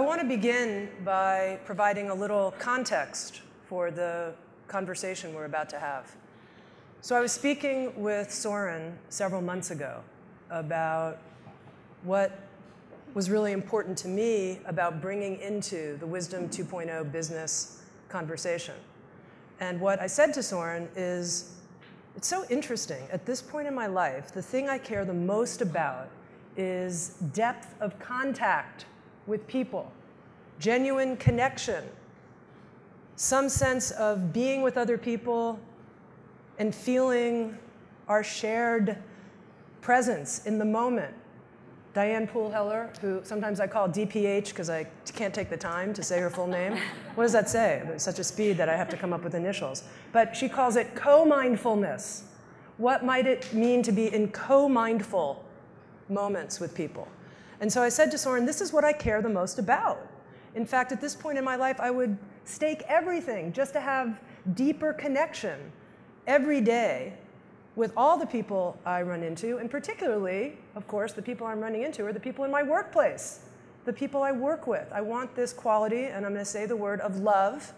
I want to begin by providing a little context for the conversation we're about to have. So I was speaking with Soren several months ago about what was really important to me about bringing into the Wisdom 2.0 business conversation. And what I said to Soren is, it's so interesting. At this point in my life, the thing I care the most about is depth of contact with people, genuine connection, some sense of being with other people and feeling our shared presence in the moment. Diane Poole Heller, who sometimes I call DPH because I can't take the time to say her full name. What does that say? It's such a speed that I have to come up with initials. But she calls it co-mindfulness. What might it mean to be in co-mindful moments with people? And so I said to Soren, this is what I care the most about. In fact, at this point in my life, I would stake everything just to have deeper connection every day with all the people I run into, and particularly, of course, the people I'm running into are the people in my workplace, the people I work with. I want this quality, and I'm going to say the word of love,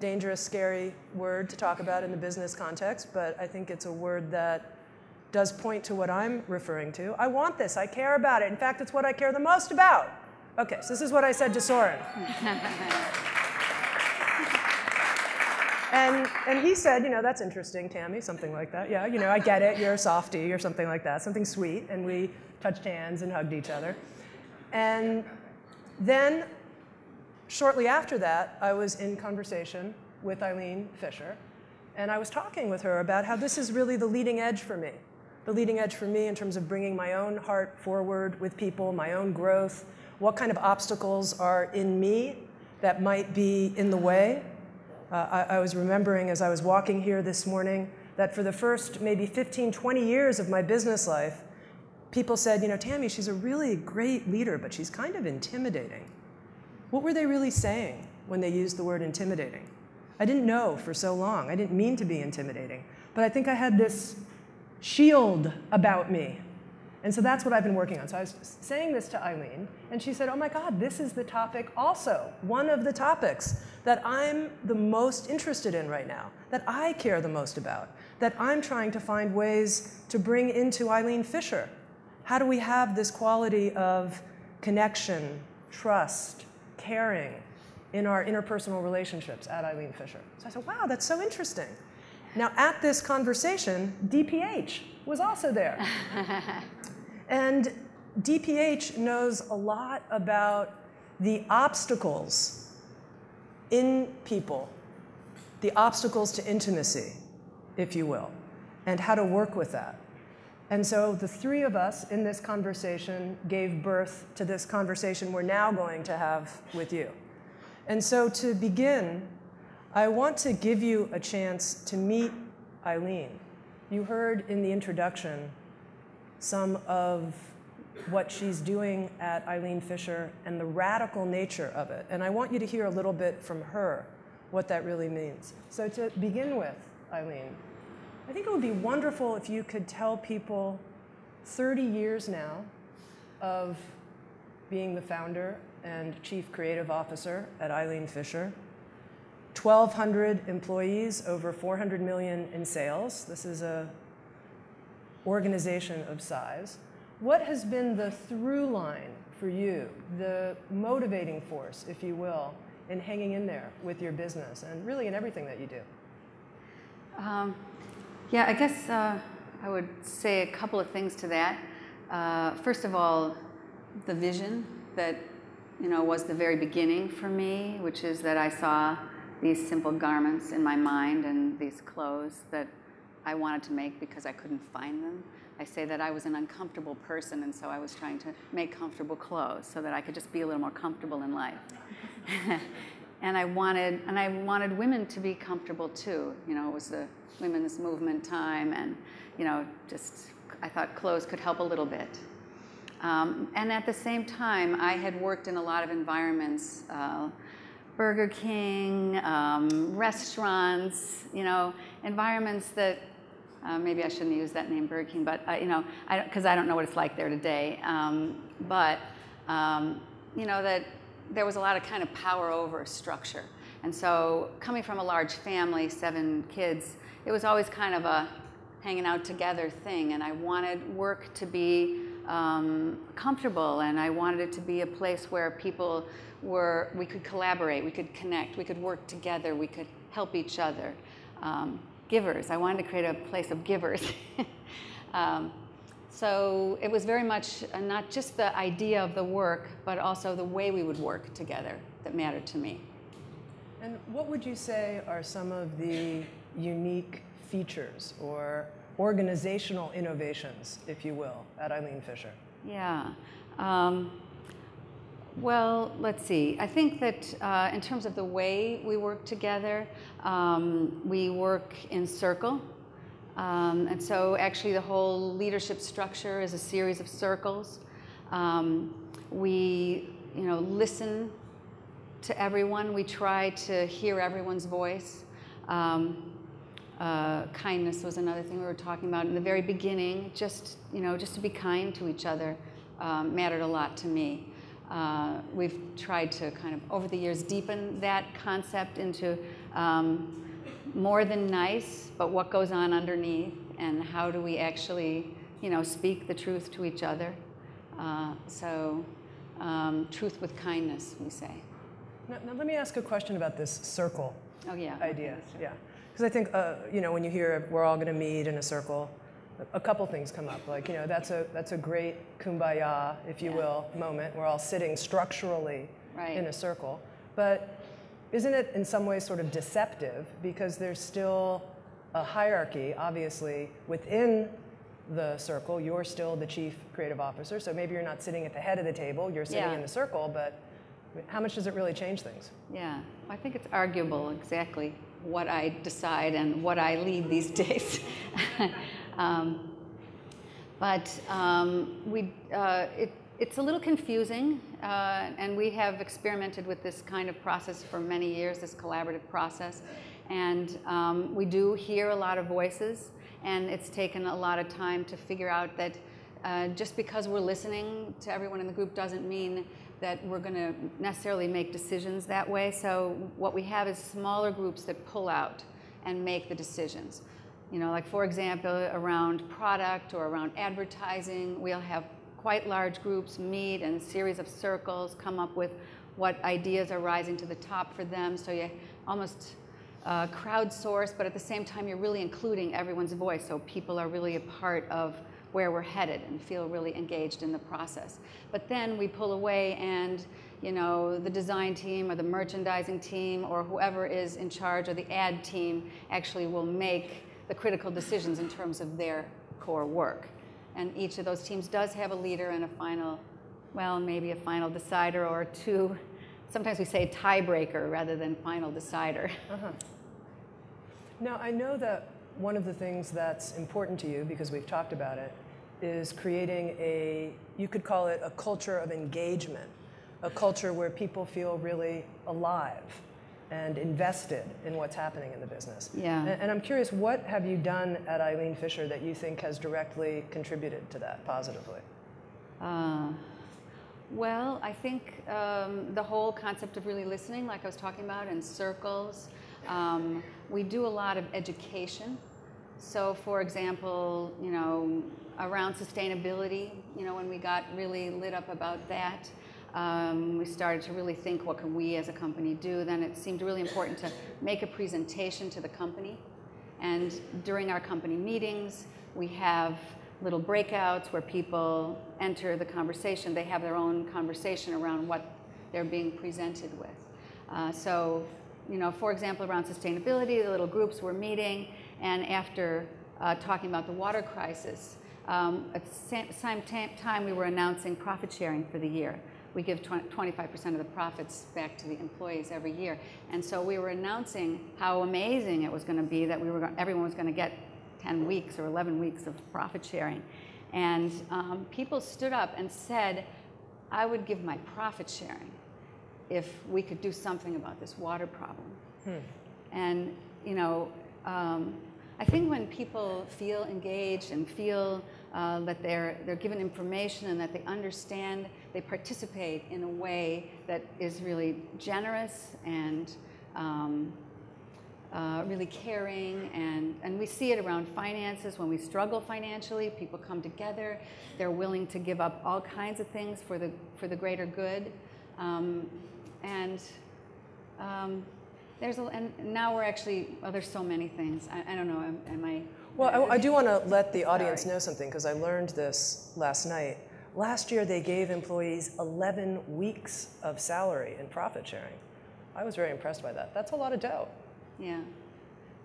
dangerous, scary word to talk about in the business context, but I think it's a word that does point to what I'm referring to. I want this. I care about it. In fact, it's what I care the most about. Okay, so this is what I said to Soren. And he said, you know, that's interesting, Tami, something like that. Yeah, you know, I get it. You're a softie or something like that, something sweet. And we touched hands and hugged each other. And then shortly after that, I was in conversation with Eileen Fisher. And I was talking with her about how this is really the leading edge for me. The leading edge for me in terms of bringing my own heart forward with people, my own growth, what kind of obstacles are in me that might be in the way. I was remembering as I was walking here this morning that for the first maybe 15, 20 years of my business life, people said, you know, Tami, she's a really great leader, but she's kind of intimidating. What were they really saying when they used the word intimidating? I didn't know for so long. I didn't mean to be intimidating. But I think I had this shield about me. And so that's what I've been working on. So I was saying this to Eileen, and she said, oh my God, this is the topic also, one of the topics that I'm the most interested in right now, that I care the most about, that I'm trying to find ways to bring into Eileen Fisher. How do we have this quality of connection, trust, caring in our interpersonal relationships at Eileen Fisher? So I said, wow, that's so interesting. Now at this conversation, DPH was also there. And DPH knows a lot about the obstacles in people, the obstacles to intimacy, if you will, and how to work with that. And so the three of us in this conversation gave birth to this conversation we're now going to have with you. And so to begin, I want to give you a chance to meet Eileen. You heard in the introduction some of what she's doing at Eileen Fisher and the radical nature of it. And I want you to hear a little bit from her what that really means. So to begin with, Eileen, I think it would be wonderful if you could tell people 30 years now of being the founder and chief creative officer at Eileen Fisher, 1,200 employees, over $400 million in sales. This is a organization of size. What has been the through line for you, the motivating force, if you will, in hanging in there with your business and really in everything that you do? Yeah, I guess I would say a couple of things to that. First of all, the vision that, you know, was the very beginning for me, which is that I saw these simple garments in my mind and these clothes that I wanted to make because I couldn't find them. I say that I was an uncomfortable person, and so I was trying to make comfortable clothes so that I could just be a little more comfortable in life. and I wanted women to be comfortable too. You know, it was the women's movement time, and you know, just I thought clothes could help a little bit. And at the same time, I had worked in a lot of environments. Burger King, restaurants, you know, environments that, maybe I shouldn't use that name, Burger King, but, you know, because I don't know what it's like there today. But, you know, that there was a lot of kind of power over structure. And so coming from a large family, 7 kids, it was always kind of a hanging out together thing. And I wanted work to be comfortable, and I wanted it to be a place where people were, we could collaborate, we could connect, we could work together, we could help each other. Givers. I wanted to create a place of givers. So it was very much not just the idea of the work, but also the way we would work together that mattered to me. And what would you say are some of the unique features or organizational innovations, if you will, at Eileen Fisher? Yeah. Well, let's see. I think that in terms of the way we work together, we work in circle. And so actually the whole leadership structure is a series of circles. We, you know, listen to everyone. We try to hear everyone's voice. Kindness was another thing we were talking about in the very beginning. Just, you know, just to be kind to each other mattered a lot to me. We've tried to kind of, over the years, deepen that concept into more than nice, but what goes on underneath, and how do we actually, you know, speak the truth to each other. Truth with kindness, we say. Now let me ask a question about this circle idea. Okay, yeah, because I think, you know, when you hear we're all going to meet in a circle, a couple things come up, like, you know, that's a great kumbaya, if you will, moment. We're all sitting structurally in a circle. But isn't it in some ways sort of deceptive, because there's still a hierarchy, obviously, within the circle? You're still the chief creative officer, so maybe you're not sitting at the head of the table, you're sitting in the circle, but how much does it really change things? Yeah, I think it's arguable exactly what I decide and what I lead these days. It's a little confusing, and we have experimented with this kind of process for many years, this collaborative process, and we do hear a lot of voices, and it's taken a lot of time to figure out that just because we're listening to everyone in the group doesn't mean that we're going to necessarily make decisions that way. So what we have is smaller groups that pull out and make the decisions. You know, like for example, around product or around advertising, we'll have quite large groups meet and a series of circles, come up with what ideas are rising to the top for them. So you almost crowdsource, but at the same time, you're really including everyone's voice. So people are really a part of where we're headed and feel really engaged in the process. But then we pull away and, you know, the design team or the merchandising team or whoever is in charge or the ad team actually will make the critical decisions in terms of their core work. And each of those teams does have a leader and a final, well, maybe a final decider or two. Sometimes we say tiebreaker rather than final decider. Now, I know that one of the things that's important to you, because we've talked about it, is creating a, you could call it a culture of engagement, a culture where people feel really alive and invested in what's happening in the business. Yeah. And I'm curious, what have you done at Eileen Fisher that you think has directly contributed to that positively? Well, I think the whole concept of really listening, like I was talking about, in circles. We do a lot of education. So for example, you know, around sustainability, you know, when we got really lit up about that, we started to really think, what can we as a company do? Then it seemed really important to make a presentation to the company. And during our company meetings, we have little breakouts where people enter the conversation. They have their own conversation around what they're being presented with. So, you know, for example, around sustainability, the little groups were meeting, and after talking about the water crisis, at the same time we were announcing profit sharing for the year. We give 25% of the profits back to the employees every year. And so we were announcing how amazing it was going to be that we were, everyone was going to get 10 weeks or 11 weeks of profit sharing. And people stood up and said, I would give my profit sharing if we could do something about this water problem. And, you know, I think when people feel engaged and feel that they're given information and that they understand, they participate in a way that is really generous and really caring, and we see it around finances. When we struggle financially, people come together. They're willing to give up all kinds of things for the greater good, and now we're actually, oh, there's so many things. I don't know. Am I? Well, I do want to let the audience know something, because I learned this last night. Last year, they gave employees 11 weeks of salary in profit sharing. I was very impressed by that. That's a lot of dough. Yeah,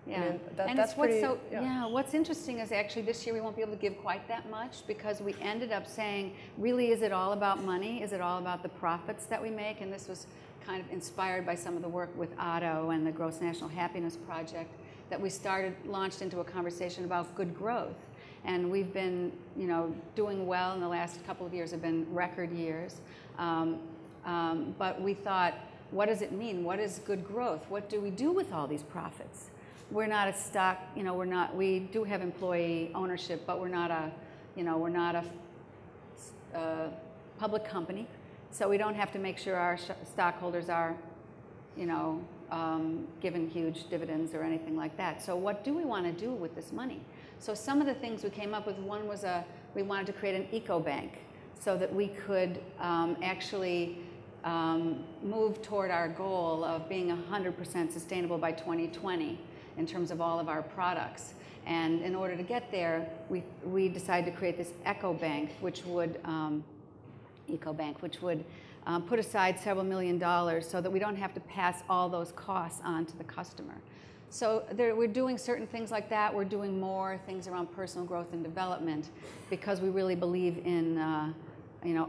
yeah. I mean, what's interesting is actually this year we won't be able to give quite that much, because we ended up saying, really, is it all about money? Is it all about the profits that we make? And this was kind of inspired by some of the work with Otto and the Gross National Happiness Project that we launched into a conversation about good growth. And we've been, doing well in the last couple of years, have been record years. But we thought, what does it mean? What is good growth? What do we do with all these profits? We're not a stock, we do have employee ownership, but we're not a, public company. So we don't have to make sure our stockholders are, given huge dividends or anything like that. So what do we want to do with this money? So some of the things we came up with, one was we wanted to create an eco-bank so that we could move toward our goal of being 100% sustainable by 2020 in terms of all of our products. And in order to get there, we decided to create this eco-bank, which would put aside several $1 million so that we don't have to pass all those costs on to the customer. So we're doing certain things like that. We're doing more things around personal growth and development, because we really believe in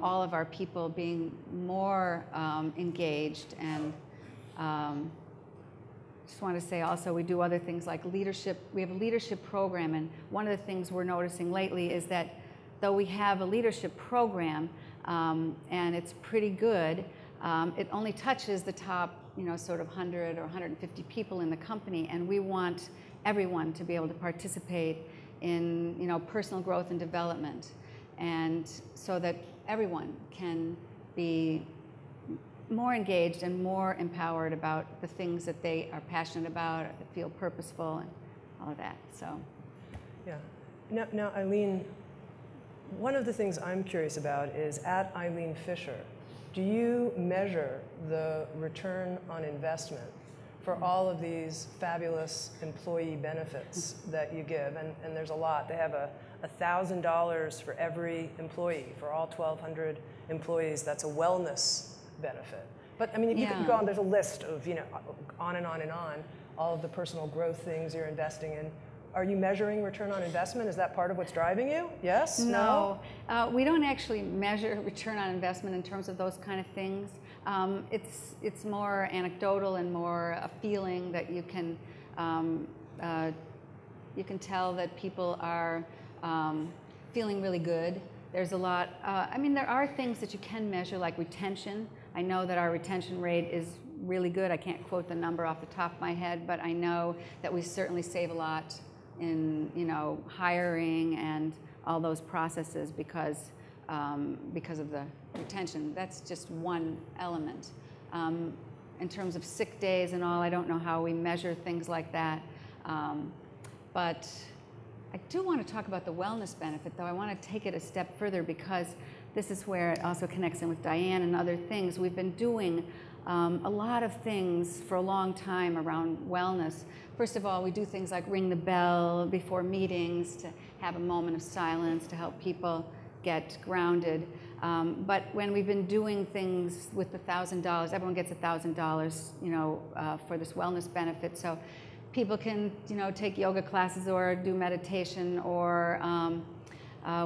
all of our people being more engaged. And just want to say also, we do other things like leadership. We have a leadership program, and one of the things we're noticing lately is that though we have a leadership program, and it's pretty good, it only touches the top, sort of 100 or 150 people in the company, and we want everyone to be able to participate in, personal growth and development, and so that everyone can be more engaged and more empowered about the things that they are passionate about, or that feel purposeful, and all of that. So, yeah. Now, Eileen, one of the things I'm curious about is, at Eileen Fisher, do you measure the return on investment for all of these fabulous employee benefits that you give? And there's a lot. They have $1,000 for every employee, for all 1,200 employees. That's a wellness benefit. But I mean, you go on, there's a list of, on and on and on, all of the personal growth things you're investing in. Are you measuring return on investment? Is that part of what's driving you? Yes? No? We don't actually measure return on investment in terms of those kind of things. It's more anecdotal and more a feeling that you can tell that people are feeling really good. There's a lot. There are things that you can measure, like retention. I know that our retention rate is really good. I can't quote the number off the top of my head, but I know that we certainly save a lot in hiring and all those processes because of the retention. That's just one element. In terms of sick days and all, I don't know how we measure things like that. But I do want to talk about the wellness benefit, though. I want to take it a step further, because this is where it also connects in with Diane and other things. We've been doing a lot of things for a long time around wellness. First of all, we do things like ring the bell before meetings to have a moment of silence to help people get grounded. But when we've been doing things with the $1,000, everyone gets $1,000, for this wellness benefit. So people can, take yoga classes or do meditation, or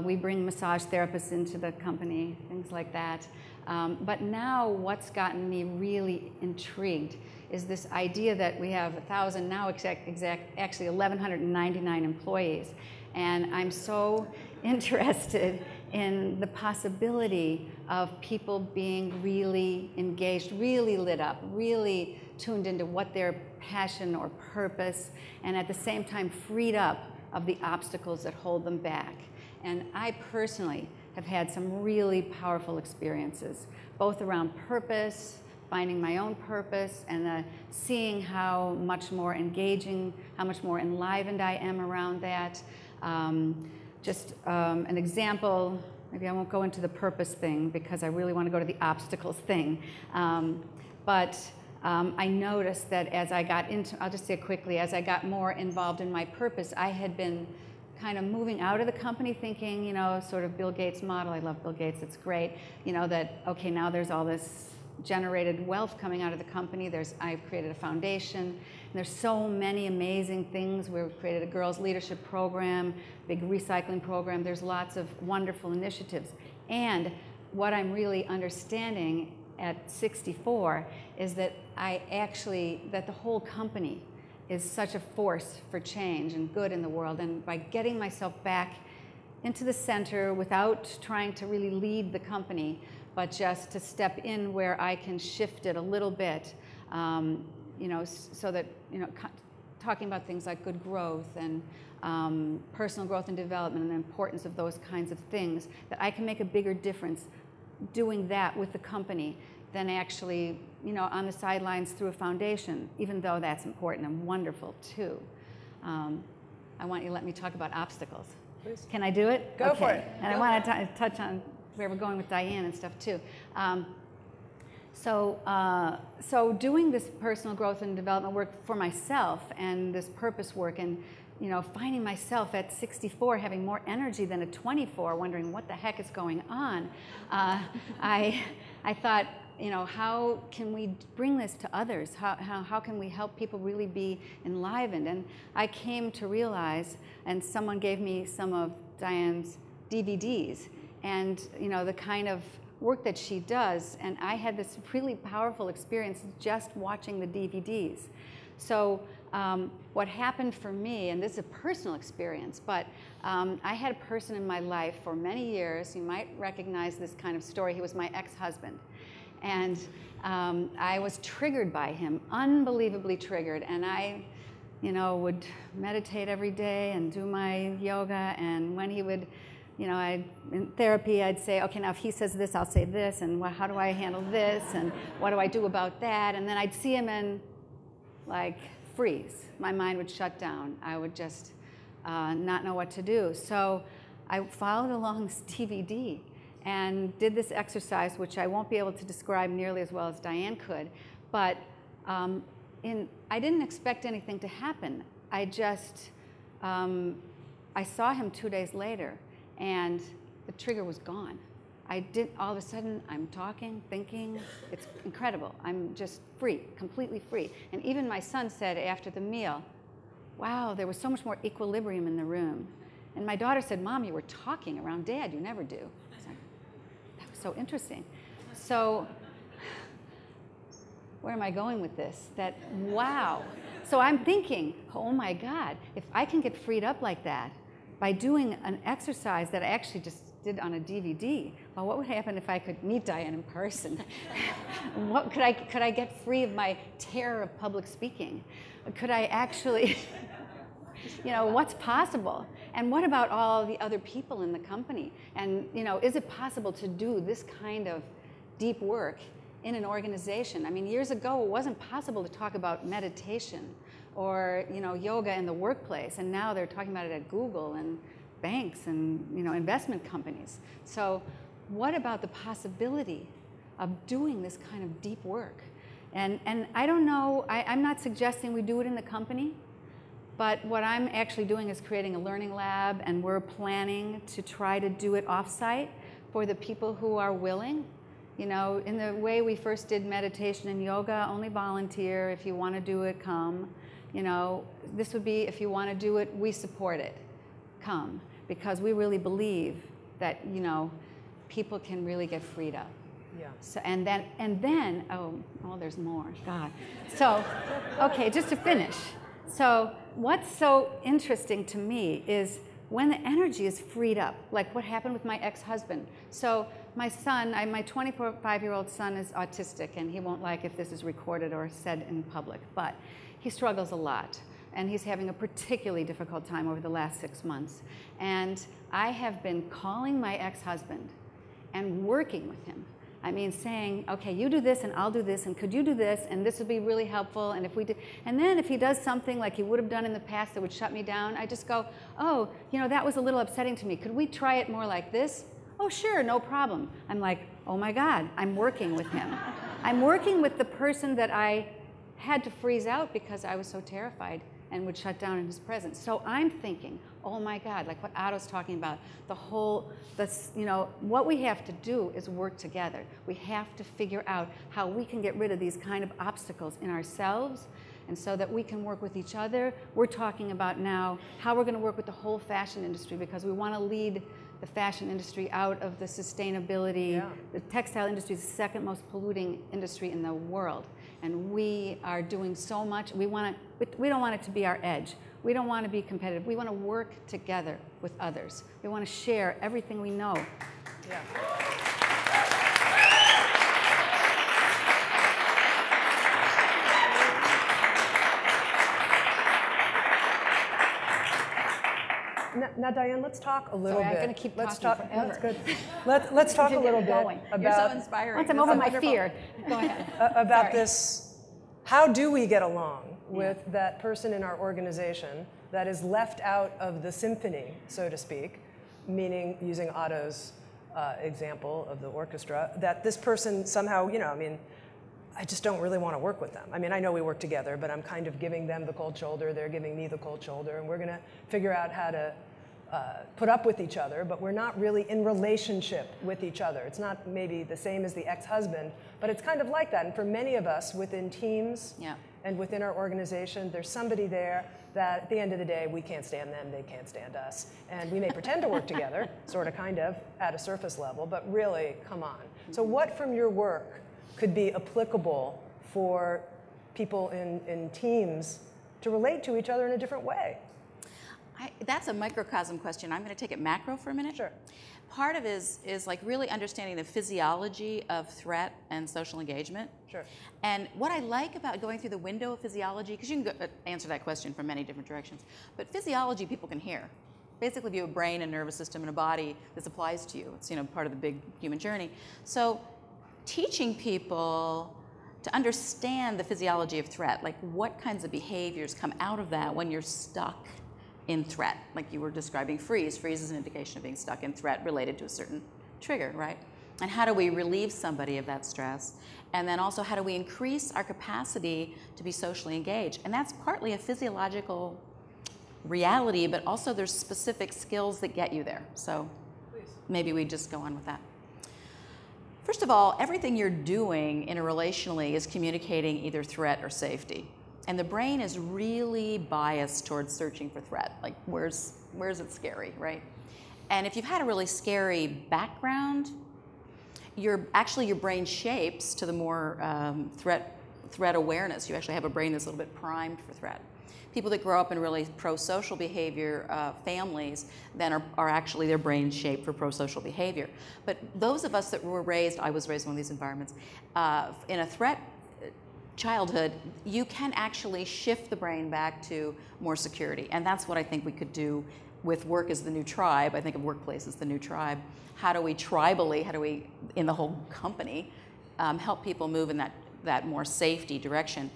we bring massage therapists into the company, things like that. But now what's gotten me really intrigued is this idea that we have 1,000 now, actually 1,199 employees. And I'm so interested in the possibility of people being really engaged, really lit up, really tuned into what their passion or purpose, and at the same time freed up of the obstacles that hold them back. And I personally have had some really powerful experiences, both around purpose, finding my own purpose, and seeing how much more engaging, how much more enlivened I am around that. An example, maybe I won't go into the purpose thing because I really want to go to the obstacles thing. I noticed that as I got into, I'll just say quickly, as I got more involved in my purpose, I had been kind of moving out of the company thinking, you know, sort of Bill Gates model. I love Bill Gates, it's great. You know, that, okay, now there's all this generated wealth coming out of the company. I've created a foundation. And there's so many amazing things. We've created a girls' leadership program, big recycling program. There's lots of wonderful initiatives. And what I'm really understanding at 64 is that that the whole company is such a force for change and good in the world. And by getting myself back into the center without trying to really lead the company, but just to step in where I can shift it a little bit, you know, so that, you know, talking about things like good growth and personal growth and development and the importance of those kinds of things, that I can make a bigger difference doing that with the company than actually, you know, on the sidelines through a foundation, even though that's important and wonderful too. I want you to let me talk about obstacles. Please. Can I do it? Go for it. And I want to touch on where we're going with Diane and stuff too. So doing this personal growth and development work for myself and this purpose work, and, you know, finding myself at 64 having more energy than at 24, wondering what the heck is going on. I thought, you know, how can we bring this to others? How can we help people really be enlivened? And I came to realize, and someone gave me some of Diane's DVDs, and, you know, the kind of work that she does, and I had this really powerful experience just watching the DVDs. So what happened for me, and this is a personal experience, but I had a person in my life for many years. You might recognize this kind of story. He was my ex-husband, and I was triggered by him, unbelievably triggered, and I, you know, would meditate every day and do my yoga, and when he would, you know, in therapy, I'd say, okay, now if he says this, I'll say this, and how do I handle this, and what do I do about that? And then I'd see him and, like, freeze. My mind would shut down. I would just not know what to do. So I followed along this DVD and did this exercise, which I won't be able to describe nearly as well as Diane could, but I didn't expect anything to happen. I saw him 2 days later, and the trigger was gone. All of a sudden, I'm talking, thinking, it's incredible. I'm just free, completely free. And even my son said after the meal, wow, there was so much more equilibrium in the room. And my daughter said, Mom, you were talking around Dad, you never do. I was like, that was so interesting. So where am I going with this? That, wow. So I'm thinking, oh my God, if I can get freed up like that, by doing an exercise that I actually just did on a DVD, well, what would happen if I could meet Diane in person? What could I get free of my terror of public speaking? Could I actually, you know, what's possible? And what about all the other people in the company? And, you know, is it possible to do this kind of deep work in an organization? I mean, years ago, it wasn't possible to talk about meditation or, you know, yoga in the workplace, and now they're talking about it at Google and banks and, you know, investment companies. So what about the possibility of doing this kind of deep work? And I don't know, I'm not suggesting we do it in the company, but what I'm actually doing is creating a learning lab, and we're planning to try to do it offsite for the people who are willing. You know, in the way we first did meditation and yoga, only volunteer. If you want to do it, come. You know, this would be, if you want to do it, we support it, come. Because we really believe that, you know, people can really get freed up. Yeah. So, and then, oh, there's more, God. So, okay, just to finish. So what's so interesting to me is when the energy is freed up, like what happened with my ex-husband. So my son, my 25-year-old son is autistic, and he won't like if this is recorded or said in public, but he struggles a lot and he's having a particularly difficult time over the last 6 months. And I have been calling my ex-husband and working with him. I mean, saying, okay, you do this and I'll do this and could you do this and this would be really helpful, and if we did, and then if he does something like he would have done in the past that would shut me down, I just go, oh, you know, that was a little upsetting to me. Could we try it more like this? Oh, sure, no problem. I'm like, oh my God, I'm working with him. I'm working with the person that I had to freeze out because I was so terrified and would shut down in his presence. So I'm thinking, oh my God, like what Otto's talking about, the whole, you know, what we have to do is work together. We have to figure out how we can get rid of these kind of obstacles in ourselves, and so that we can work with each other. We're talking about now how we're going to work with the whole fashion industry, because we want to lead the fashion industry out of the sustainability. Yeah. The textile industry is the second most polluting industry in the world. And we are doing so much. We don't want it to be our edge. We don't want to be competitive. We want to work together with others. We want to share everything we know. Yeah. Now, Diane, let's talk a little bit. I'm going to keep talking forever. That's good. Let's talk a little bit about. You're so inspiring. Once I'm over my fear. Go ahead. About this, how do we get along with that person in our organization that is left out of the symphony, so to speak, meaning using Otto's example of the orchestra, that this person somehow, you know, I mean, I just don't really want to work with them. I mean, I know we work together, but I'm kind of giving them the cold shoulder, they're giving me the cold shoulder, and we're going to figure out how to put up with each other, but we're not really in relationship with each other. It's not maybe the same as the ex-husband, but it's kind of like that. And for many of us within teams and within our organization, there's somebody there that at the end of the day, we can't stand them, they can't stand us. And we may pretend to work together, sort of, kind of, at a surface level, but really, come on. So what from your work could be applicable for people in teams to relate to each other in a different way? That's a microcosm question. I'm going to take it macro for a minute. Sure. Part of it is like really understanding the physiology of threat and social engagement. Sure. And what I like about going through the window of physiology, because you can go, answer that question from many different directions, but physiology people can hear. Basically, if you have a brain and nervous system and a body, this applies to you. It's, you know, part of the big human journey. So teaching people to understand the physiology of threat, like what kinds of behaviors come out of that when you're stuck in threat, like you were describing freeze. Freeze is an indication of being stuck in threat related to a certain trigger, right? And how do we relieve somebody of that stress? And then also, how do we increase our capacity to be socially engaged? And that's partly a physiological reality, but also there's specific skills that get you there. So maybe we just go on with that. First of all, everything you're doing interrelationally is communicating either threat or safety. And the brain is really biased towards searching for threat. Like, where's it scary, right? And if you've had a really scary background, your brain shapes to the more threat awareness. You actually have a brain that's a little bit primed for threat. People that grow up in really pro-social behavior families then are actually, their brains shaped for pro-social behavior. But those of us that were raised, I was raised in one of these environments, in a threat childhood, you can actually shift the brain back to more security. And that's what I think we could do with work as the new tribe. I think of workplace as the new tribe. How do we tribally, how do we, in the whole company, help people move in that more safety direction?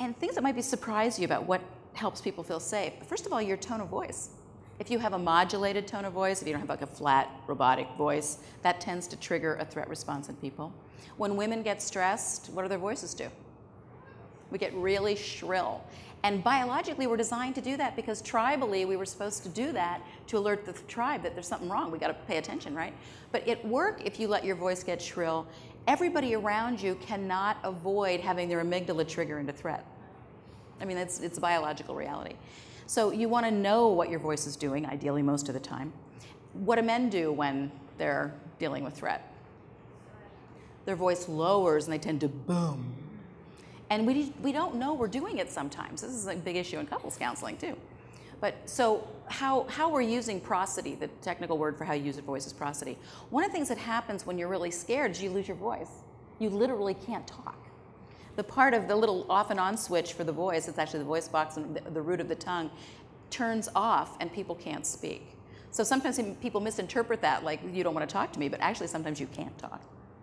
And things that might be surprise you about what helps people feel safe. First of all, your tone of voice. If you have a modulated tone of voice, if you don't have like a flat robotic voice, that tends to trigger a threat response in people. When women get stressed, what do their voices do? We get really shrill. And biologically, we're designed to do that because tribally, we were supposed to do that to alert the tribe that there's something wrong. We got to pay attention, right? But at work, if you let your voice get shrill, everybody around you cannot avoid having their amygdala trigger into threat. I mean, it's a biological reality. So you want to know what your voice is doing, ideally most of the time. What do men do when they're dealing with threat? Their voice lowers and they tend to boom. And we don't know we're doing it sometimes. This is a big issue in couples counseling too. But so how we're using prosody, the technical word for how you use your voice is prosody. One of the things that happens when you're really scared is you lose your voice. You literally can't talk. the part of the little off and on switch for the voice, it's actually the voice box and the root of the tongue, turns off and people can't speak. So sometimes people misinterpret that, like, you don't want to talk to me, but actually sometimes you can't talk,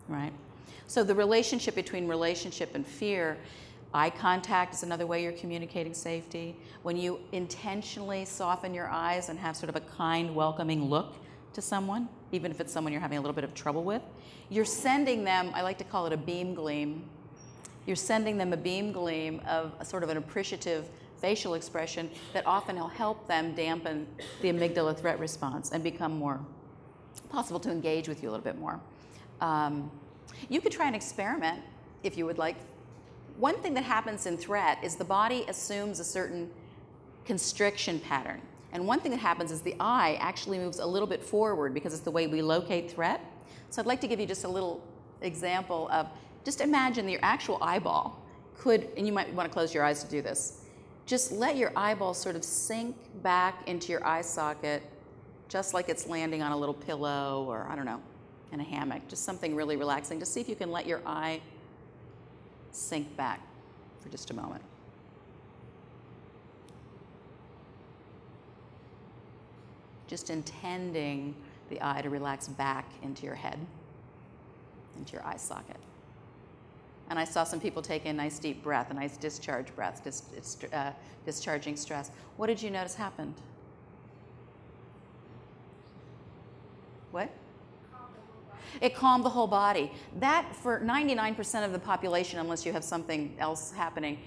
right? So the relationship between relationship and fear, eye contact is another way you're communicating safety. When you intentionally soften your eyes and have sort of a kind, welcoming look to someone, even if it's someone you're having a little bit of trouble with, you're sending them, I like to call it a beam gleam, you're sending them a beam gleam of a sort of an appreciative facial expression that often will help them dampen the amygdala threat response and become more possible to engage with you a little bit more. You could try an experiment if you would like. One thing that happens in threat is the body assumes a certain constriction pattern. And one thing that happens is the eye actually moves a little bit forward because it's the way we locate threat. So I'd like to give you just a little example of, just imagine that your actual eyeball could, and you might want to close your eyes to do this, just let your eyeball sort of sink back into your eye socket, just like it's landing on a little pillow or, I don't know, in a hammock, just something really relaxing. Just see if you can let your eye sink back for just a moment. Just intending the eye to relax back into your head, into your eye socket. And I saw some people take a nice deep breath, a nice discharge breath, discharging stress. What did you notice happened? What? It calmed the whole body. That, for 99% of the population, unless you have something else happening,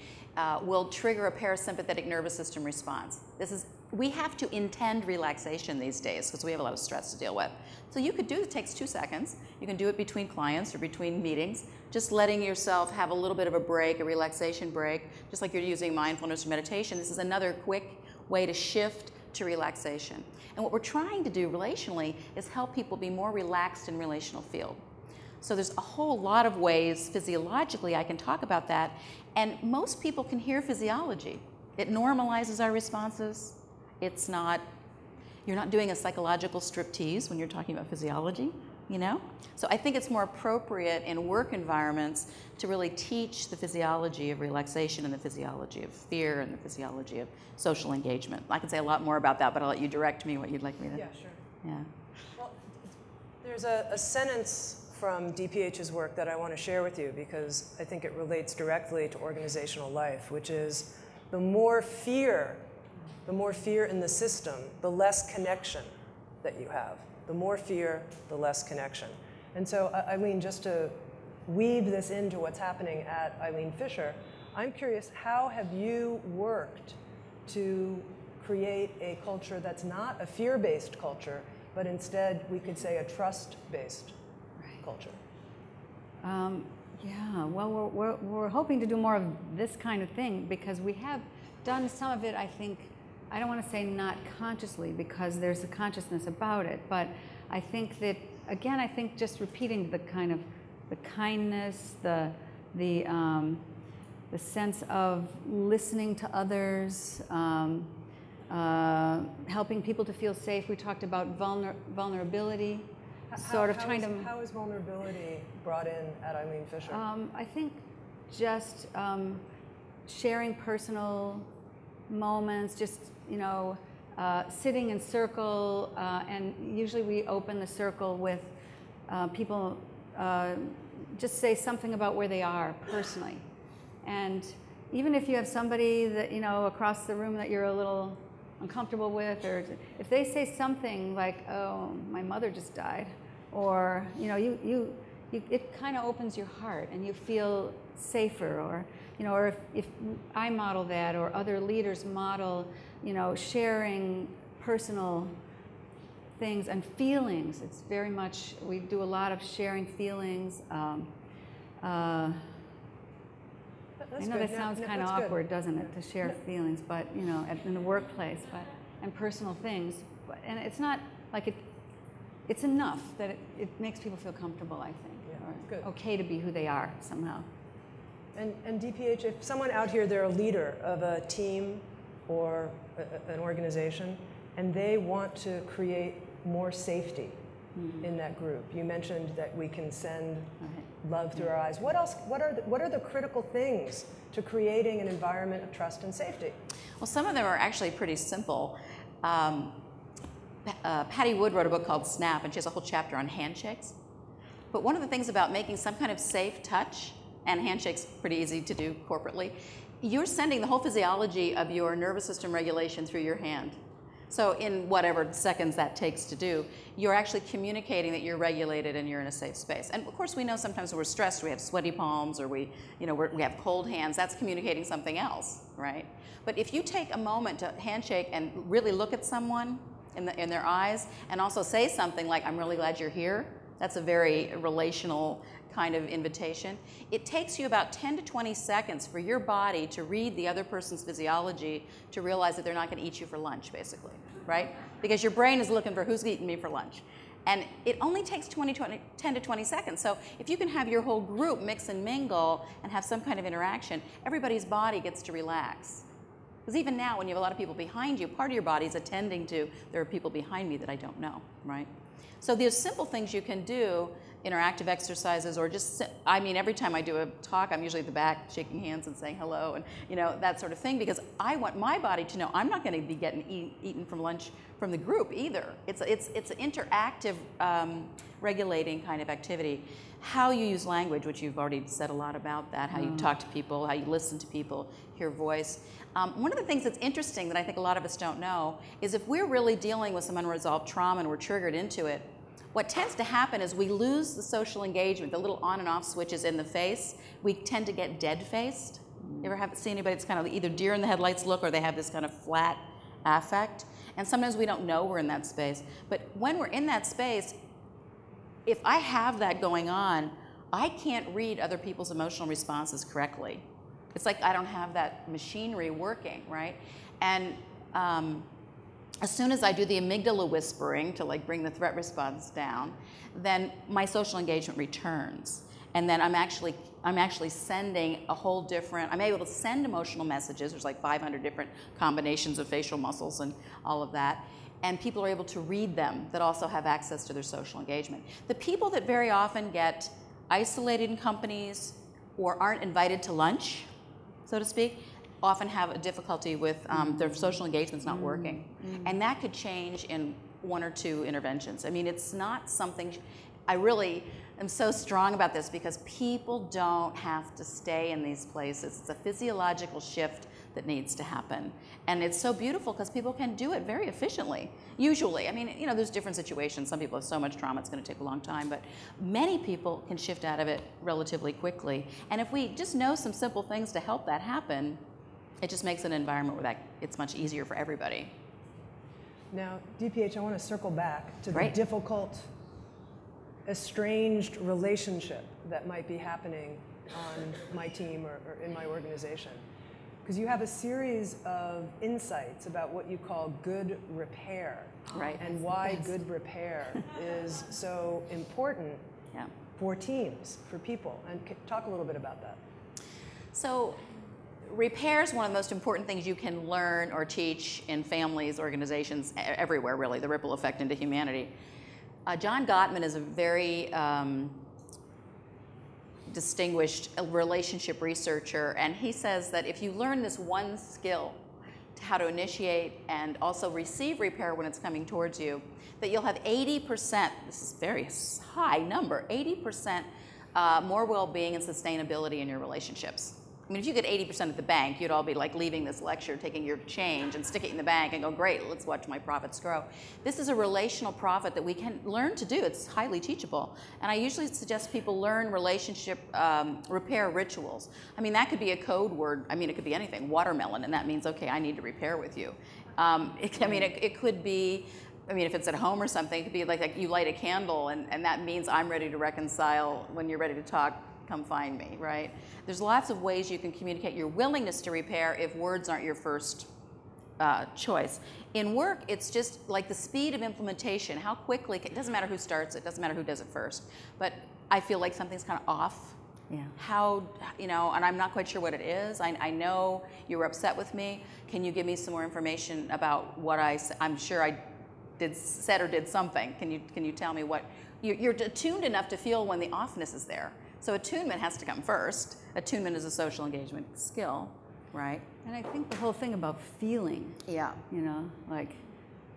will trigger a parasympathetic nervous system response. This is, we have to intend relaxation these days because we have a lot of stress to deal with. So you could do, it takes 2 seconds. You can do it between clients or between meetings, just letting yourself have a little bit of a break, a relaxation break, just like you're using mindfulness or meditation. This is another quick way to shift to relaxation. And what we're trying to do relationally is help people be more relaxed in relational field. So there's a whole lot of ways physiologically I can talk about that, and most people can hear physiology. It normalizes our responses. It's not, you're not doing a psychological striptease when you're talking about physiology, you know? So I think it's more appropriate in work environments to really teach the physiology of relaxation and the physiology of fear and the physiology of social engagement. I can say a lot more about that, but I'll let you direct me what you'd like me to. Yeah, sure. Yeah. Well, there's a sentence from DPH's work that I want to share with you because I think it relates directly to organizational life, which is the more fear in the system, the less connection that you have. The more fear, the less connection. And so, Eileen, just to weave this into what's happening at Eileen Fisher, I'm curious, how have you worked to create a culture that's not a fear-based culture, but instead, we could say a trust-based culture? Yeah, well, we're hoping to do more of this kind of thing because we have done some of it, I think. I don't want to say not consciously because there's a consciousness about it, but I think that, again, I think just repeating the kind of the kindness, the sense of listening to others, helping people to feel safe. We talked about vulnerability, How is vulnerability brought in at Eileen Fisher? I think just sharing personal moments, just, you know, sitting in circle, and usually we open the circle with people just say something about where they are personally. And even if you have somebody that, you know, across the room that you're a little uncomfortable with, or if they say something like, oh, my mother just died, or, you know, it kind of opens your heart and you feel safer, or, you know, or if I model that, or other leaders model, you know, sharing personal things and feelings. It's very much, we do a lot of sharing feelings. I know that sounds kind of awkward, doesn't it, to share feelings, but, you know, in the workplace, but, and personal things. But, and it's not like it's enough that it makes people feel comfortable, I think, or okay to be who they are somehow. And DPH, if someone out here, they're a leader of a team or an organization, and they want to create more safety mm-hmm. in that group. You mentioned that we can send love through our eyes. What else? What are the critical things to creating an environment of trust and safety? Well, some of them are actually pretty simple. Patty Wood wrote a book called Snap, and she has a whole chapter on handshakes. But one of the things about making some kind of safe touch, and handshakes pretty easy to do corporately, you're sending the whole physiology of your nervous system regulation through your hand. So in whatever seconds that takes to do, you're actually communicating that you're regulated and you're in a safe space. And of course, we know sometimes when we're stressed, we have sweaty palms, or we have cold hands. That's communicating something else, right? But if you take a moment to handshake and really look at someone in their eyes, and also say something like, "I'm really glad you're here," that's a very relational kind of invitation. It takes you about 10 to 20 seconds for your body to read the other person's physiology to realize that they're not going to eat you for lunch, basically, right? Because your brain is looking for who's eating me for lunch. And it only takes 10 to 20 seconds. So if you can have your whole group mix and mingle and have some kind of interaction, everybody's body gets to relax. Because even now, when you have a lot of people behind you, part of your body is attending to, there are people behind me that I don't know, right? So there's simple things you can do, interactive exercises, or just, I mean, every time I do a talk, I'm usually at the back shaking hands and saying hello and, you know, that sort of thing, because I want my body to know I'm not going to be getting eaten from lunch from the group either. It's an interactive, regulating kind of activity. How you use language, which you've already said a lot about that, how you talk to people, how you listen to people, hear voice. One of the things that's interesting that I think a lot of us don't know is if we're really dealing with some unresolved trauma and we're triggered into it, what tends to happen is we lose the social engagement, the little on and off switches in the face. We tend to get dead-faced. You ever have seen anybody that's kind of either deer in the headlights look, or they have this kind of flat affect? And sometimes we don't know we're in that space. But when we're in that space, if I have that going on, I can't read other people's emotional responses correctly. It's like I don't have that machinery working, right? And as soon as I do the amygdala whispering to like bring the threat response down, then my social engagement returns. And then I'm actually sending a whole different, I'm able to send emotional messages. There's like 500 different combinations of facial muscles and all of that. And people are able to read them that also have access to their social engagement. The people that very often get isolated in companies or aren't invited to lunch, so to speak, often have a difficulty with their social engagement's not working. Mm-hmm. And that could change in one or two interventions. I mean, it's not something, I really am so strong about this because people don't have to stay in these places. It's a physiological shift that needs to happen. And it's so beautiful because people can do it very efficiently, usually. I mean, you know, there's different situations. Some people have so much trauma it's going to take a long time, but many people can shift out of it relatively quickly. And if we just know some simple things to help that happen, it just makes an environment where that it's much easier for everybody. Now, DPH, I want to circle back to the difficult, estranged relationship that might be happening on my team or in my organization. Because you have a series of insights about what you call good repair, right? And why good repair is so important for teams, for people. And talk a little bit about that. So repair is one of the most important things you can learn or teach in families, organizations, everywhere really, the ripple effect into humanity. John Gottman is a very distinguished relationship researcher, and he says that if you learn this one skill, how to initiate and also receive repair when it's coming towards you, that you'll have 80%, this is a very high number, 80% more well-being and sustainability in your relationships. I mean, if you get 80% at the bank, you'd all be like leaving this lecture, taking your change and stick it in the bank and go, great, let's watch my profits grow. This is a relational profit that we can learn to do. It's highly teachable. And I usually suggest people learn relationship repair rituals. I mean, that could be a code word. I mean, it could be anything, watermelon, and that means, okay, I need to repair with you. It could be, I mean, if it's at home or something, it could be like you light a candle and that means I'm ready to reconcile. When you're ready to talk, come find me, right? There's lots of ways you can communicate your willingness to repair if words aren't your first choice. In work, it's just like the speed of implementation, how quickly, it doesn't matter who starts it, doesn't matter who does it first, but I feel like something's kind of off. Yeah. How, you know, and I'm not quite sure what it is. I know you were upset with me. Can you give me some more information about what I'm sure I said or did something. Can you tell me what? You're attuned enough to feel when the offness is there. So attunement has to come first. Attunement is a social engagement skill, right? And I think the whole thing about feeling. Yeah. You know, like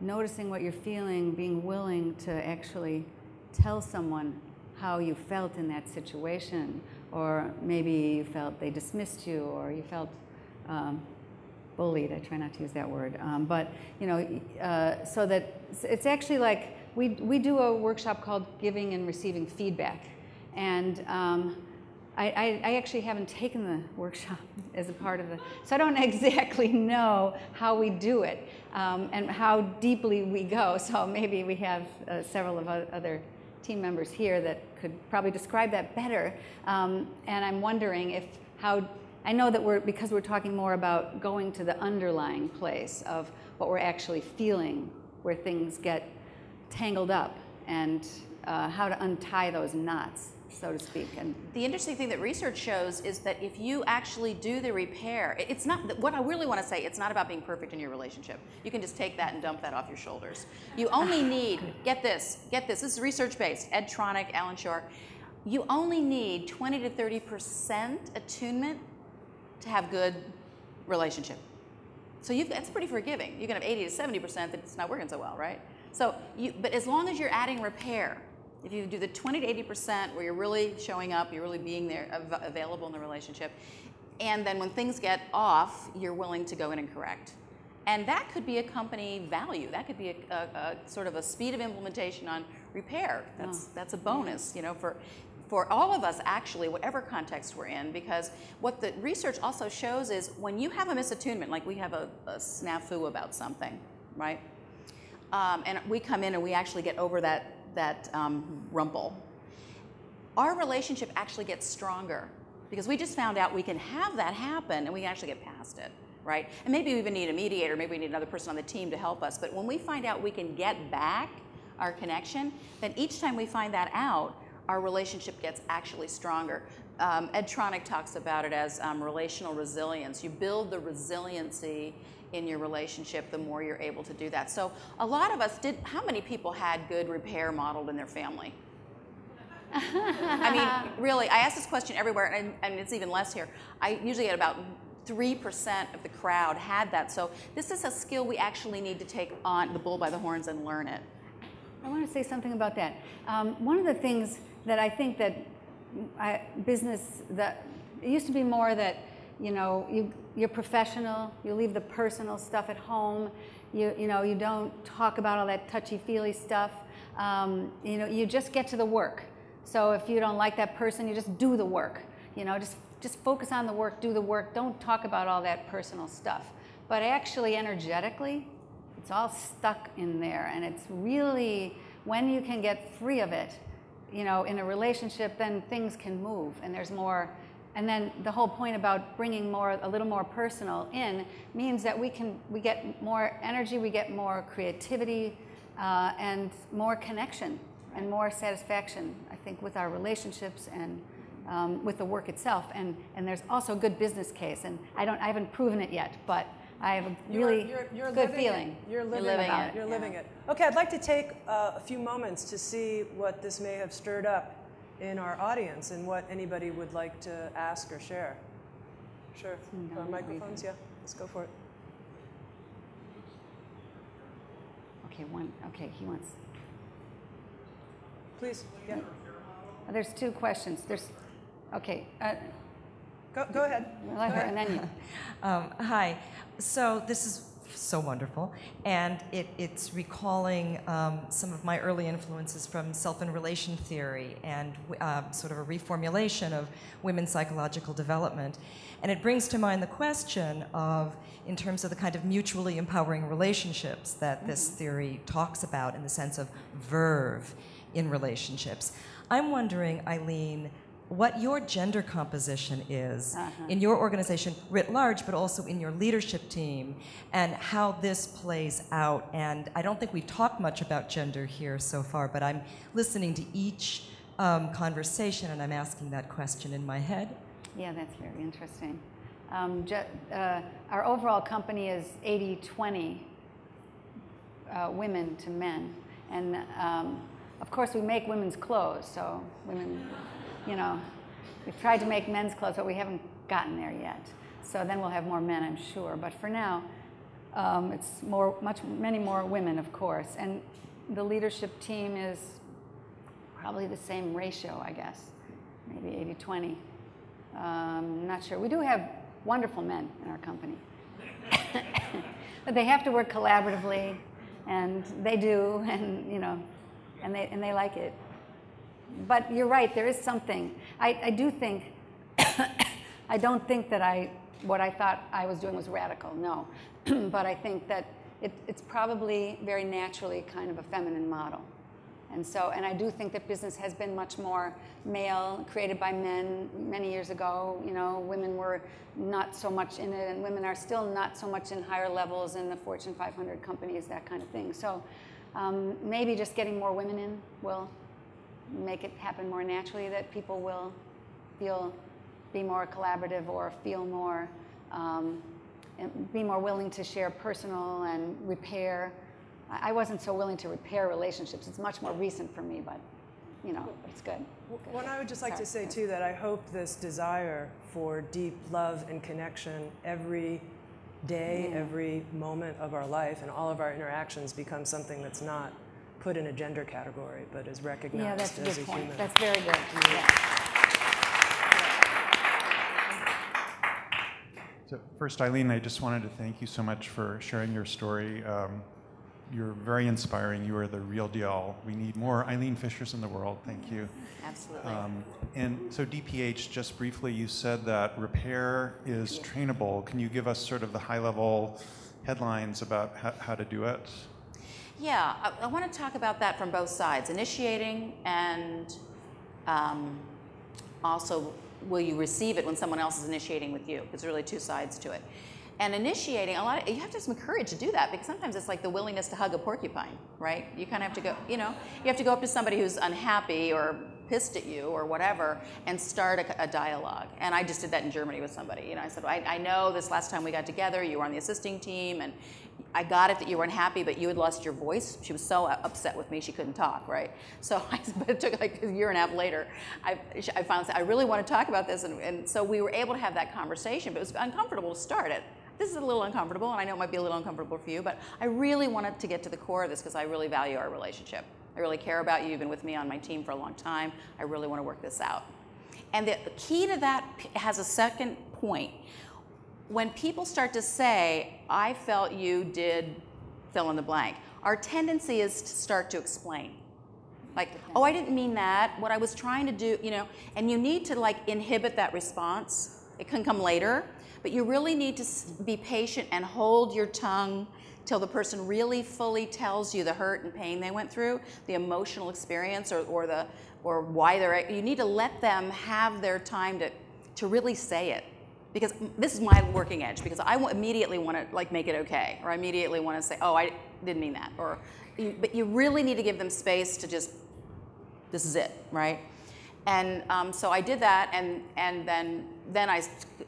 noticing what you're feeling, being willing to actually tell someone how you felt in that situation, or maybe you felt they dismissed you, or you felt bullied. I try not to use that word, but you know, so that it's actually like we do a workshop called Giving and Receiving Feedback, and I actually haven't taken the workshop as a part of the, so I don't exactly know how we do it and how deeply we go. So maybe we have several of other team members here that could probably describe that better. And I'm wondering if how, I know that because we're talking more about going to the underlying place of what we're actually feeling, where things get tangled up, and how to untie those knots, so to speak. And the interesting thing that research shows is that if you actually do the repair, it's not, what I really want to say, it's not about being perfect in your relationship. You can just take that and dump that off your shoulders. You only need, get this, this is research-based, Ed Tronick, Alan Shore, you only need 20 to 30% attunement to have good relationship. So that's pretty forgiving. You can have 80 to 70% that it's not working so well, right? So, but as long as you're adding repair, if you do the 20 to 80% where you're really showing up, you're really being there, available in the relationship, and then when things get off, you're willing to go in and correct. And that could be a company value. That could be a sort of a speed of implementation on repair. That's a bonus, you know, for all of us, actually, whatever context we're in, because what the research also shows is when you have a misattunement, like we have a snafu about something, right? And we come in and we actually get over that rumple, our relationship actually gets stronger, because we just found out we can have that happen and we can actually get past it, right? And maybe we even need a mediator, maybe we need another person on the team to help us, but when we find out we can get back our connection, then each time we find that out, our relationship gets actually stronger. Ed Tronick talks about it as relational resilience. You build the resiliency in your relationship the more you're able to do that. So a lot of us did, how many people had good repair modeled in their family? I mean, really, I ask this question everywhere, and it's even less here. I usually get about 3% of the crowd had that. So this is a skill we actually need to take on the bull by the horns and learn it. I want to say something about that. One of the things that I think that it used to be more that, you know, you're professional, you leave the personal stuff at home, you know, you don't talk about all that touchy-feely stuff, you know, you just get to the work. So if you don't like that person, you just do the work, you know, just focus on the work, do the work, don't talk about all that personal stuff. But actually, energetically, it's all stuck in there, and it's really, when you can get free of it, you know, in a relationship, then things can move, and there's more. And then the whole point about bringing a little more personal in means that we get more energy, we get more creativity, and more connection and more satisfaction, I think, with our relationships and with the work itself. And there's also a good business case, and I haven't proven it yet, but I have a really good feeling. You're living it. Okay, I'd like to take a few moments to see what this may have stirred up in our audience and what anybody would like to ask or share. Sure, microphones, yeah, let's go for it. Okay, he wants. Please, yeah. There's two questions, okay. Go ahead. Go ahead. And then you. Hi, so this is so wonderful, and it's recalling some of my early influences from self and relation theory and sort of a reformulation of women's psychological development, and it brings to mind the question of, in terms of the kind of mutually empowering relationships that this theory talks about, in the sense of verve in relationships. I'm wondering, Eileen, what your gender composition is in your organization writ large, but also in your leadership team, and how this plays out. And I don't think we've talked much about gender here so far, but I'm listening to each conversation, and I'm asking that question in my head. Yeah, that's very interesting. Our overall company is 80-20 women to men. And of course, we make women's clothes, so women, you know, we've tried to make men's clothes, but we haven't gotten there yet. So then we'll have more men, I'm sure. But for now, it's many more women, of course. And the leadership team is probably the same ratio, I guess, maybe 80-20. Not sure. We do have wonderful men in our company. But they have to work collaboratively, and they do, and you know, and they like it. But you're right, there is something. I do think, I don't think that what I thought I was doing was radical, no. But I think that it's probably very naturally kind of a feminine model. And so, and I do think that business has been much more male, created by men many years ago. You know, women were not so much in it, and women are still not so much in higher levels in the Fortune 500 companies, that kind of thing. So maybe just getting more women in will make it happen more naturally, that people will be more collaborative or feel more, and be more willing to share personal and repair. I wasn't so willing to repair relationships. It's much more recent for me, but you know, it's good. Well, and I would just like to say too that I hope this desire for deep love and connection every day, every moment of our life and all of our interactions becomes something that's not put in a gender category, but is recognized as a human. Yeah, that's a good point. That's very good. Yeah. So first, Eileen, I just wanted to thank you so much for sharing your story. You're very inspiring. You are the real deal. We need more Eileen Fishers in the world. Thank you. Absolutely. And so DPH, just briefly, you said that repair is trainable. Can you give us sort of the high-level headlines about how to do it? Yeah, I want to talk about that from both sides, initiating and also will you receive it when someone else is initiating with you? There's really two sides to it. And initiating, you have to have some courage to do that, because sometimes it's like the willingness to hug a porcupine, right? You kind of have to go, you know, you have to go up to somebody who's unhappy or pissed at you or whatever and start a dialogue. And I just did that in Germany with somebody. You know, I said, well, I know this last time we got together, you were on the assisting team, and I got it that you were unhappy, but you had lost your voice. She was so upset with me, she couldn't talk, right? So but it took like a year and a half later, I found out I really want to talk about this. And so we were able to have that conversation, but it was uncomfortable to start it. This is a little uncomfortable, and I know it might be a little uncomfortable for you, but I really wanted to get to the core of this because I really value our relationship. I really care about you. You've been with me on my team for a long time. I really want to work this out. And the key to that has a second point. When people start to say, I felt you did fill in the blank, our tendency is to start to explain. Like, oh, I didn't mean that. What I was trying to do, you know, and you need to like inhibit that response. It can come later. But you really need to be patient and hold your tongue till the person really fully tells you the hurt and pain they went through, the emotional experience, or why they're. You need to let them have their time to really say it, because this is my working edge. Because I immediately want to like make it okay, or I immediately want to say, oh, I didn't mean that, or. But you really need to give them space to just. This is it, right? And so I did that, and then I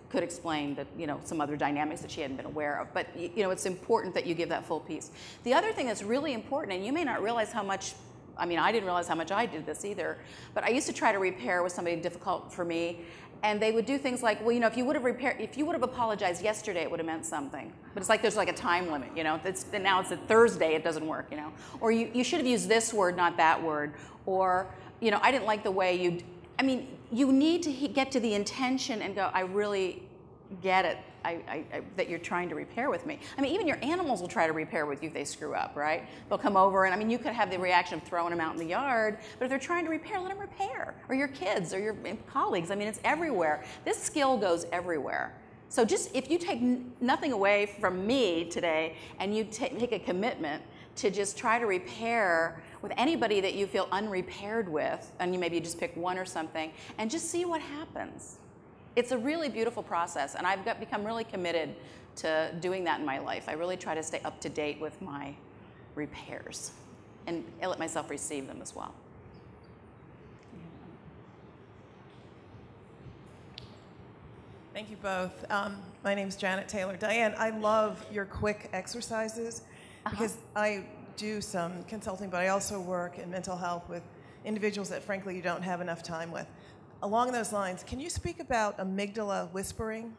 could explain that, you know, some other dynamics that she hadn't been aware of. But you know, it's important that you give that full piece. The other thing that's really important, and you may not realize how much, I mean, I didn't realize how much I did this either, but I used to try to repair with somebody difficult for me, and they would do things like, well, you know, if you would have repaired, if you would have apologized yesterday, it would have meant something. But it's like there's like a time limit, you know. And now it's a Thursday, it doesn't work, you know. Or you should have used this word, not that word. Or, you know, I didn't like the way you. I mean, you need to get to the intention and go, I really get it that you're trying to repair with me. I mean, even your animals will try to repair with you if they screw up, right? They'll come over, and I mean, you could have the reaction of throwing them out in the yard, but if they're trying to repair, let them repair. Or your kids or your colleagues. I mean, it's everywhere. This skill goes everywhere. So just if you take nothing away from me today and you take a commitment to just try to repair with anybody that you feel unrepaired with, and you maybe just pick one or something, and just see what happens. It's a really beautiful process, and I've become really committed to doing that in my life. I really try to stay up to date with my repairs, and I let myself receive them as well. Thank you both. My name's Janet Taylor. Diane, I love your quick exercises because I do some consulting, but I also work in mental health with individuals that, frankly, you don't have enough time with. Along those lines, can you speak about amygdala whispering?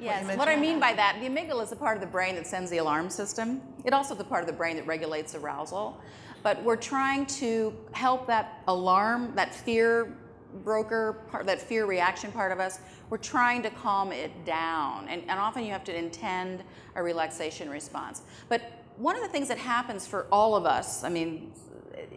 Yes, what I mean by that, the amygdala is a part of the brain that sends the alarm system. It's also the part of the brain that regulates arousal. But we're trying to help that alarm, that fear broker part, that fear reaction part of us, we're trying to calm it down. And often you have to intend a relaxation response. But one of the things that happens for all of us, I mean,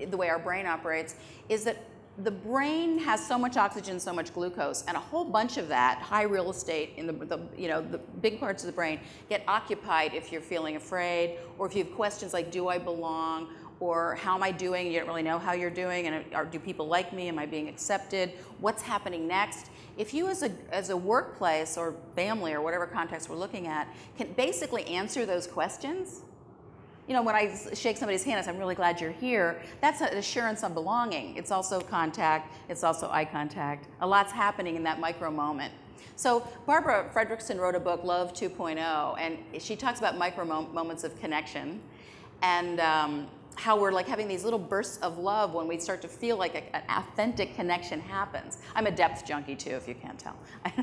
the way our brain operates, is that the brain has so much oxygen, so much glucose, and a whole bunch of that high real estate in the big parts of the brain get occupied if you're feeling afraid, or if you have questions like, do I belong? Or how am I doing? You don't really know how you're doing, and or do people like me? Am I being accepted? What's happening next? If you as a workplace or family or whatever context we're looking at can basically answer those questions, you know, when I shake somebody's hand, I say, I'm really glad you're here. That's an assurance on belonging. It's also contact. It's also eye contact. A lot's happening in that micro moment. So Barbara Fredrickson wrote a book, Love 2.0, and she talks about micro moments of connection, and how we're like having these little bursts of love when we start to feel like an authentic connection happens. I'm a depth junkie too, if you can't tell.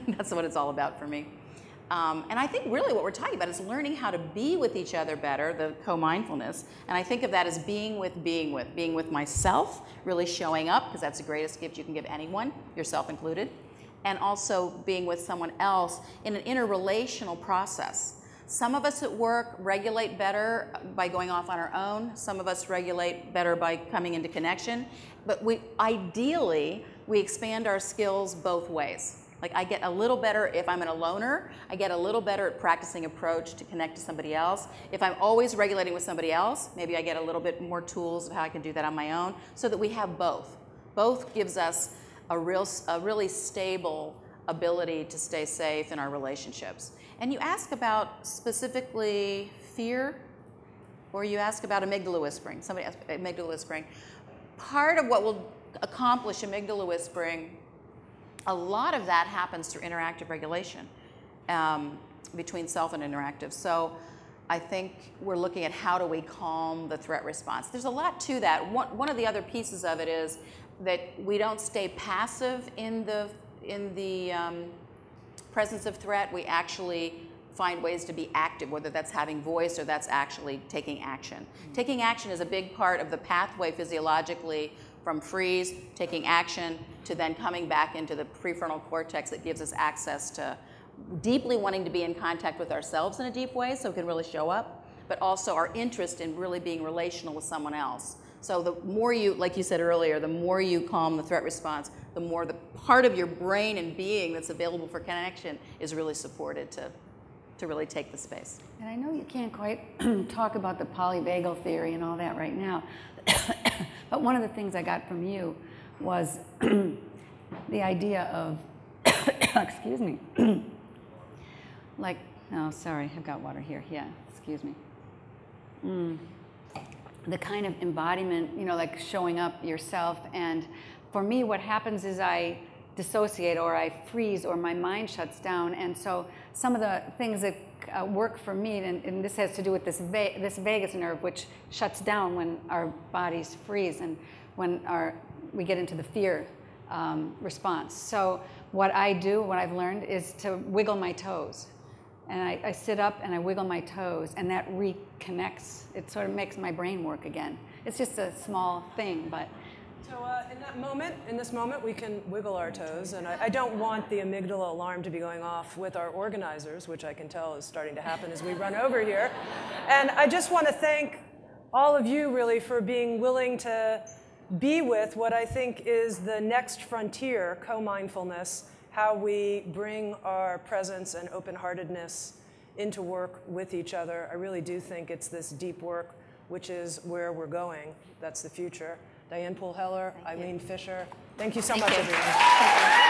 That's what it's all about for me. And I think really what we're talking about is learning how to be with each other better, the co-mindfulness. And I think of that as being with myself, really showing up, because that's the greatest gift you can give anyone, yourself included. And also being with someone else in an interrelational process. Some of us at work regulate better by going off on our own. Some of us regulate better by coming into connection. But ideally, we expand our skills both ways. Like I get a little better if I'm an aloner. I get a little better at practicing approach to connect to somebody else. If I'm always regulating with somebody else, maybe I get a little bit more tools of how I can do that on my own, so that we have both. Both gives us a really stable ability to stay safe in our relationships. And you ask about specifically fear, or you ask about amygdala whispering. Somebody asked amygdala whispering. Part of what will accomplish amygdala whispering, a lot of that happens through interactive regulation between self and interactive. So I think we're looking at how do we calm the threat response. There's a lot to that. One of the other pieces of it is that we don't stay passive in the presence of threat. We actually find ways to be active, whether that's having voice or that's actually taking action. Mm-hmm. Taking action is a big part of the pathway physiologically from freeze, taking action, to then coming back into the prefrontal cortex that gives us access to deeply wanting to be in contact with ourselves in a deep way so we can really show up, but also our interest in really being relational with someone else. So the more you, like you said earlier, the more you calm the threat response, the more the part of your brain and being that's available for connection is really supported to really take the space. And I know you can't quite talk about the polyvagal theory and all that right now, but one of the things I got from you was the idea of, excuse me, like, oh, sorry, I've got water here, yeah, excuse me. The kind of embodiment, you know, like showing up yourself. And for me, what happens is I dissociate or I freeze or my mind shuts down. And so some of the things that work for me, and this has to do with this vagus nerve, which shuts down when our bodies freeze and when we get into the fear response. So what I do, what I've learned, is to wiggle my toes. And I sit up and I wiggle my toes, and that reconnects. It sort of makes my brain work again. It's just a small thing, but. So in this moment, we can wiggle our toes. And I don't want the amygdala alarm to be going off with our organizers, which I can tell is starting to happen as we run over here. And I just want to thank all of you, really, for being willing to be with what I think is the next frontier, co-mindfulness. How we bring our presence and open-heartedness into work with each other. I really do think it's this deep work, which is where we're going. That's the future. Diane Poole Heller, Eileen Fisher. Thank you so much, everyone.